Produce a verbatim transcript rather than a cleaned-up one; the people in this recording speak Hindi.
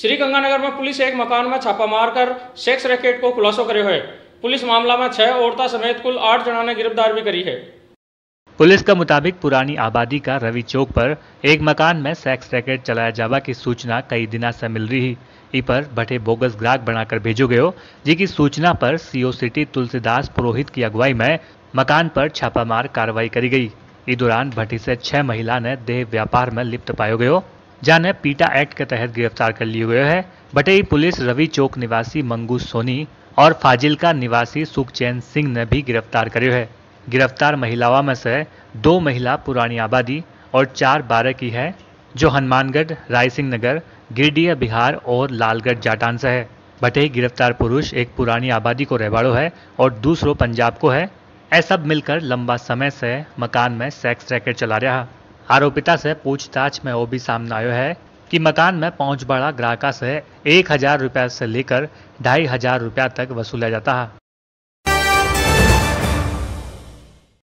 श्री गंगानगर में पुलिस एक मकान में छापा मारकर सेक्स रैकेट को खुलासो करे हुए पुलिस मामला में छह औरता समेत कुल आठ जना ने गिरफ्तार भी करी है। पुलिस का मुताबिक पुरानी आबादी का रवि चौक पर एक मकान में सेक्स रैकेट चलाया जावा की सूचना कई दिना से मिल रही ई पर भटे बोगस ग्राहक बनाकर भेजो गयो जी की सूचना पर सीओ सिटी तुलसीदास पुरोहित की अगुवाई में मकान पर छापामार कार्रवाई करी गई। इस दौरान भट्टी से छह महिला ने देह व्यापार में लिप्त पायो गयो जाने पीटा एक्ट के तहत गिरफ्तार कर लिए गए हैं। बटई पुलिस रवि चौक निवासी मंगू सोनी और फाजिलका निवासी सुखचैन सिंह ने भी गिरफ्तार करे है। गिरफ्तार महिलाओं में से दो महिला पुरानी आबादी और चार बारह की है जो हनुमानगढ़, रायसिंह नगर, गिरिडीह बिहार और लालगढ़ जाटान से है। बटई गिरफ्तार पुरुष एक पुरानी आबादी को रहवाड़ो है और दूसरो पंजाब को है। ऐ सब मिलकर लंबा समय से मकान में सेक्स रैकेट चला रहा। आरोपिता से पूछताछ में वो भी सामने आयो है कि मकान में पहुंच बड़ा ग्राहका से एक हजार रुपया से लेकर ढाई हजार रुपया तक वसूला जाता है।